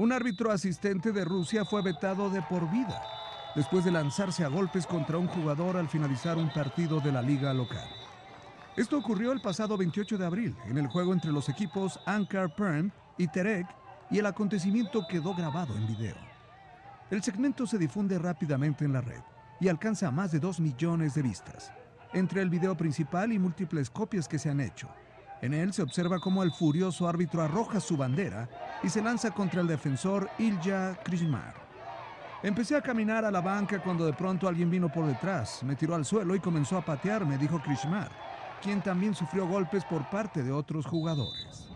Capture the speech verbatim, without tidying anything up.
Un árbitro asistente de Rusia fue vetado de por vida después de lanzarse a golpes contra un jugador al finalizar un partido de la liga local. Esto ocurrió el pasado veintiocho de abril en el juego entre los equipos Ankar Perm y Terek, y el acontecimiento quedó grabado en video. El segmento se difunde rápidamente en la red y alcanza más de dos millones de vistas, entre el video principal y múltiples copias que se han hecho. En él se observa cómo el furioso árbitro arroja su bandera y se lanza contra el defensor Ilja Krishmar. Empecé a caminar a la banca cuando de pronto alguien vino por detrás, me tiró al suelo y comenzó a patearme, dijo Krishmar, quien también sufrió golpes por parte de otros jugadores.